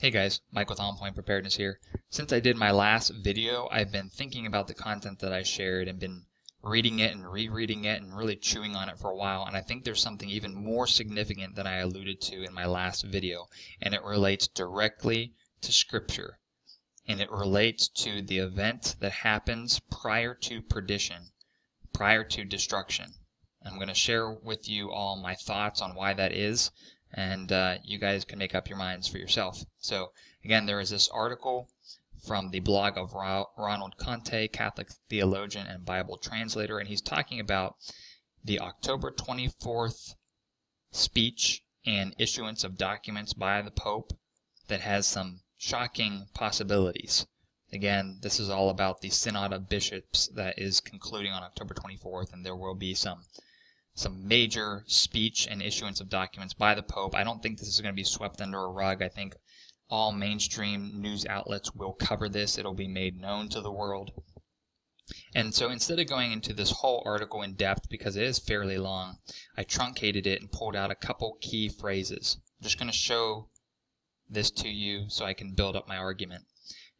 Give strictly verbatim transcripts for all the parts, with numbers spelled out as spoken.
Hey guys, Mike with On Point Preparedness here. Since I did my last video, I've been thinking about the content that I shared and been reading it and rereading it and really chewing on it for a while, and I think there's something even more significant than I alluded to in my last video, and it relates directly to Scripture, and it relates to the event that happens prior to perdition, prior to destruction. I'm going to share with you all my thoughts on why that is, and uh, you guys can make up your minds for yourself. So again, there is this article from the blog of Ronald Conte, Catholic theologian and Bible translator, and he's talking about the October twenty-fourth speech and issuance of documents by the Pope that has some shocking possibilities. Again, this is all about the Synod of Bishops that is concluding on October twenty-fourth, and there will be some some major speech and issuance of documents by the Pope. I don't think this is going to be swept under a rug. I think all mainstream news outlets will cover this. It'll be made known to the world. And so instead of going into this whole article in depth, because it is fairly long, I truncated it and pulled out a couple key phrases. I'm just going to show this to you so I can build up my argument.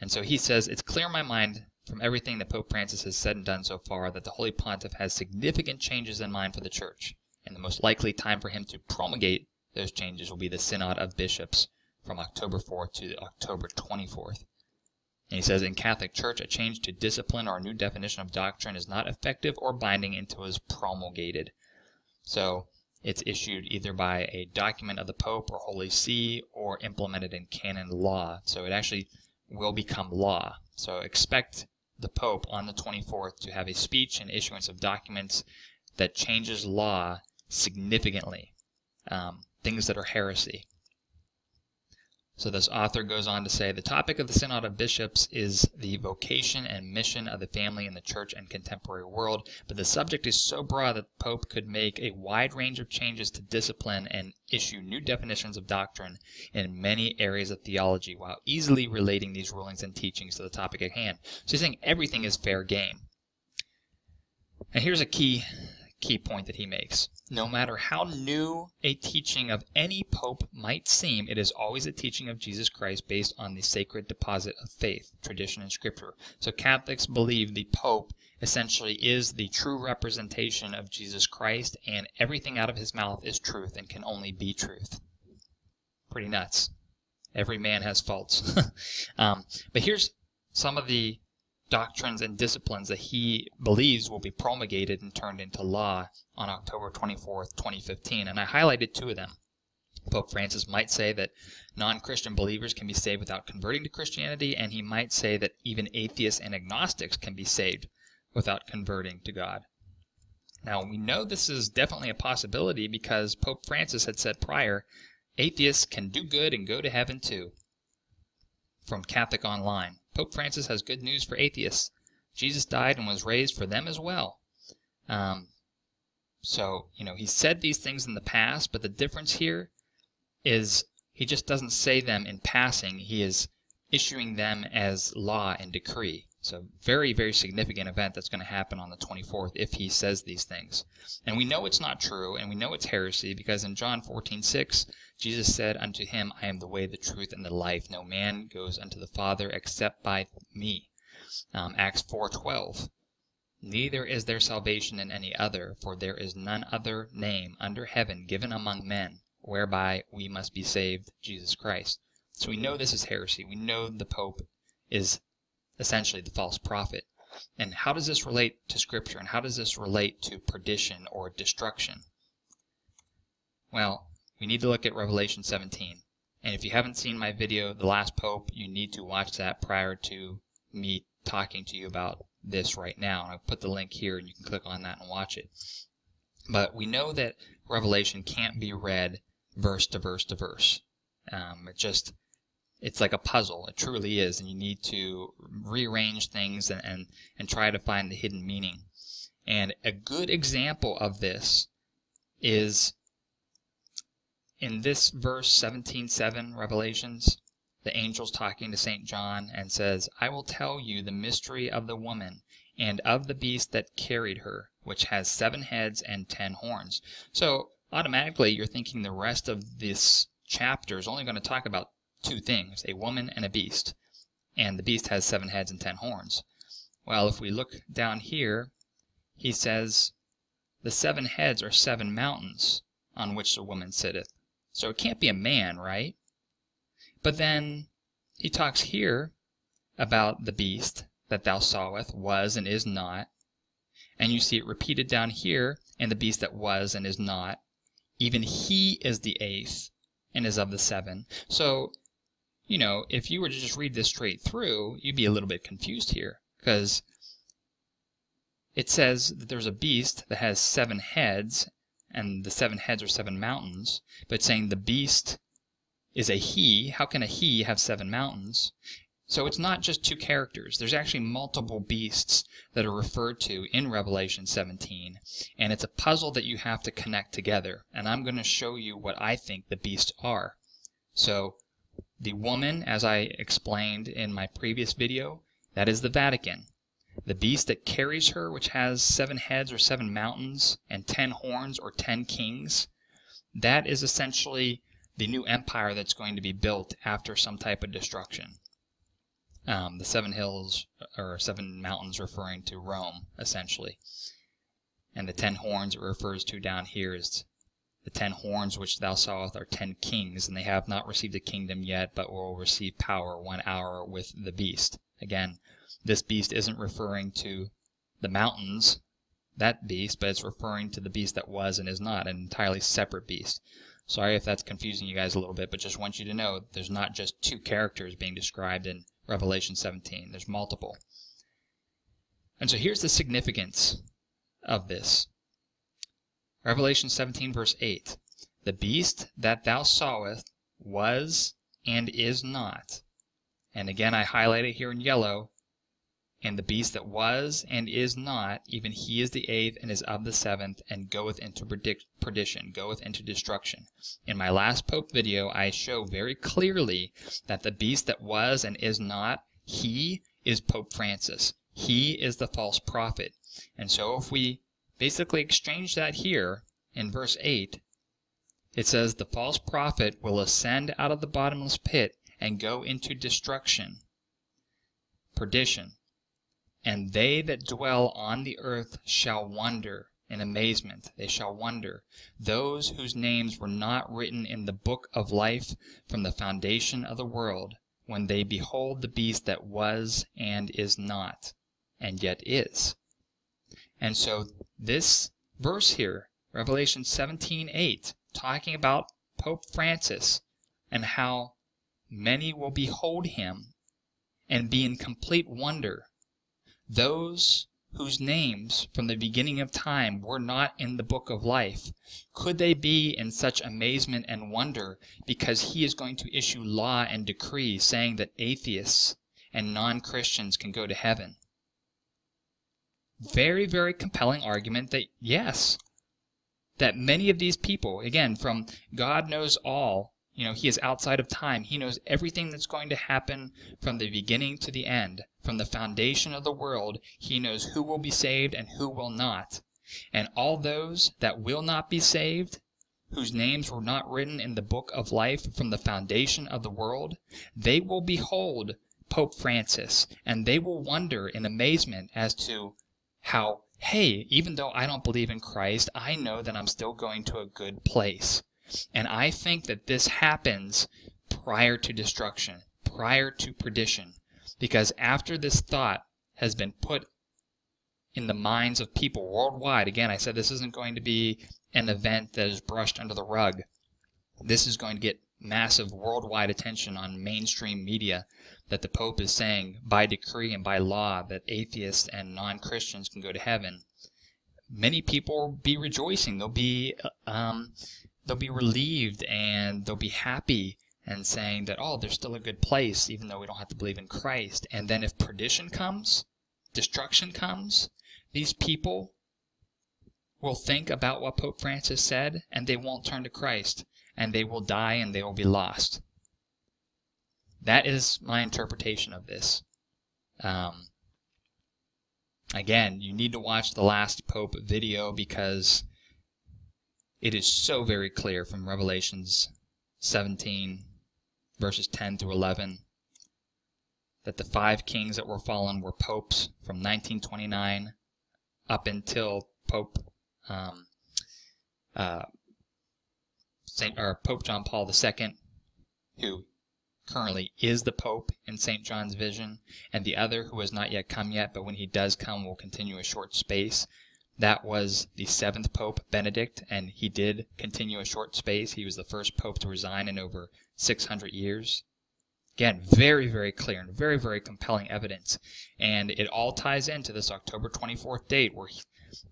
And so he says, "It's clear in my mind from everything that Pope Francis has said and done so far, that the Holy Pontiff has significant changes in mind for the Church, and the most likely time for him to promulgate those changes will be the Synod of Bishops from October fourth to October twenty-fourth. And he says, in Catholic Church, a change to discipline or a new definition of doctrine is not effective or binding until it is promulgated. So it's issued either by a document of the Pope or Holy See or implemented in canon law. So it actually will become law. So expect the Pope on the twenty-fourth to have a speech and issuance of documents that changes law significantly, um, things that are heresy." So this author goes on to say, "The topic of the Synod of Bishops is the vocation and mission of the family in the Church and contemporary world, but the subject is so broad that the Pope could make a wide range of changes to discipline and issue new definitions of doctrine in many areas of theology, while easily relating these rulings and teachings to the topic at hand." So he's saying everything is fair game. And here's a key, key point that he makes. No matter how new a teaching of any pope might seem, it is always a teaching of Jesus Christ based on the sacred deposit of faith, tradition, and Scripture. So Catholics believe the Pope essentially is the true representation of Jesus Christ, and everything out of his mouth is truth and can only be truth. Pretty nuts. Every man has faults. um, but here's some of the doctrines and disciplines that he believes will be promulgated and turned into law on October twenty-fourth, twenty fifteen, and I highlighted two of them. Pope Francis might say that non-Christian believers can be saved without converting to Christianity, and he might say that even atheists and agnostics can be saved without converting to God. Now, we know this is definitely a possibility because Pope Francis had said prior, atheists can do good and go to heaven too. From Catholic Online, Pope Francis has good news for atheists. Jesus died and was raised for them as well. Um, so, you know, he said these things in the past, but the difference here is he just doesn't say them in passing. He is issuing them as law and decree. So very, very significant event that's going to happen on the twenty-fourth if he says these things. And we know it's not true, and we know it's heresy, because in John fourteen six, Jesus said unto him, "I am the way, the truth, and the life. No man goes unto the Father except by me." Um, Acts four twelve, "Neither is there salvation in any other, for there is none other name under heaven given among men, whereby we must be saved, Jesus Christ." So we know this is heresy. We know the Pope is essentially the false prophet. And how does this relate to Scripture, and how does this relate to perdition or destruction? Well, we need to look at Revelation seventeen. And if you haven't seen my video, The Last Pope, you need to watch that prior to me talking to you about this right now. And I'll put the link here and you can click on that and watch it. But we know that Revelation can't be read verse to verse to verse. Um, it just, it's like a puzzle. It truly is. And you need to rearrange things and, and, and try to find the hidden meaning. And a good example of this is in this verse seventeen seven, Revelations, the angel's talking to Saint John and says, "I will tell you the mystery of the woman and of the beast that carried her, which has seven heads and ten horns." So automatically you're thinking the rest of this chapter is only going to talk about two things, a woman and a beast, and the beast has seven heads and ten horns. Well, if we look down here, he says the seven heads are seven mountains on which the woman sitteth. So it can't be a man, right? But then he talks here about the beast that thou sawest was and is not, and you see it repeated down here, and the beast that was and is not, even he is the eighth and is of the seven. So, you know, if you were to just read this straight through, you'd be a little bit confused here, because it says that there's a beast that has seven heads, and the seven heads are seven mountains, but saying the beast is a he, how can a he have seven mountains? So it's not just two characters. There's actually multiple beasts that are referred to in Revelation seventeen, and it's a puzzle that you have to connect together, and I'm going to show you what I think the beasts are. So the woman, as I explained in my previous video, that is the Vatican. The beast that carries her, which has seven heads or seven mountains and ten horns or ten kings, that is essentially the new empire that's going to be built after some type of destruction. Um, the seven hills or seven mountains referring to Rome, essentially. And the ten horns it refers to down here is the ten horns which thou sawest are ten kings, and they have not received a kingdom yet, but will receive power one hour with the beast. Again, this beast isn't referring to the mountains, that beast, but it's referring to the beast that was and is not, an entirely separate beast. Sorry if that's confusing you guys a little bit, but just want you to know there's not just two characters being described in Revelation seventeen. There's multiple. And so here's the significance of this. Revelation seventeen verse eight, the beast that thou sawest was and is not. And again, I highlight it here in yellow. And the beast that was and is not, even he is the eighth and is of the seventh, and goeth into perdition, goeth into destruction. In my last Pope video, I show very clearly that the beast that was and is not, he is Pope Francis. He is the false prophet. And so if we basically exchange that here in verse eight, it says the false prophet will ascend out of the bottomless pit and go into destruction, perdition, and they that dwell on the earth shall wonder in amazement. They shall wonder, those whose names were not written in the book of life from the foundation of the world, when they behold the beast that was and is not, and yet is. And so this verse here, Revelation seventeen eight, talking about Pope Francis and how many will behold him and be in complete wonder, those whose names from the beginning of time were not in the book of life, could they be in such amazement and wonder because he is going to issue law and decree saying that atheists and non-Christians can go to heaven? Very, very compelling argument that, yes, that many of these people, again, from God knows all, you know, he is outside of time. He knows everything that's going to happen from the beginning to the end, from the foundation of the world. He knows who will be saved and who will not. And all those that will not be saved, whose names were not written in the book of life from the foundation of the world, they will behold Pope Francis, and they will wonder in amazement as to how, hey, even though I don't believe in Christ, I know that I'm still going to a good place. And I think that this happens prior to destruction, prior to perdition, because after this thought has been put in the minds of people worldwide, again, I said this isn't going to be an event that is brushed under the rug. This is going to get massive worldwide attention on mainstream media that the Pope is saying by decree and by law that atheists and non-Christians can go to heaven. Many people will be rejoicing. They'll be... Um, They'll be relieved and they'll be happy and saying that, oh, there's still a good place even though we don't have to believe in Christ. And then if perdition comes, destruction comes, these people will think about what Pope Francis said and they won't turn to Christ and they will die and they will be lost. That is my interpretation of this. Um, again, you need to watch the last Pope video because it is so very clear from Revelations seventeen verses ten to eleven, that the five kings that were fallen were popes from nineteen twenty-nine up until Pope um, uh, Saint or Pope John Paul the Second, who currently is the Pope in Saint John's vision, and the other who has not yet come yet, but when he does come will continue a short space. That was the seventh Pope, Benedict, and he did continue a short space. He was the first Pope to resign in over six hundred years. Again, very, very clear and very, very compelling evidence. And it all ties into this October twenty-fourth date where he,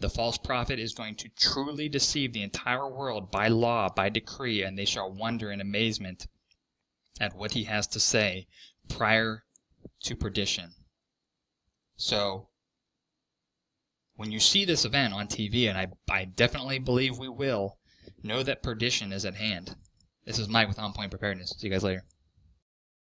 the false prophet is going to truly deceive the entire world by law, by decree, and they shall wonder in amazement at what he has to say prior to perdition. So, when you see this event on T V, and I, I definitely believe we will, know that perdition is at hand. This is Mike with On Point Preparedness. See you guys later.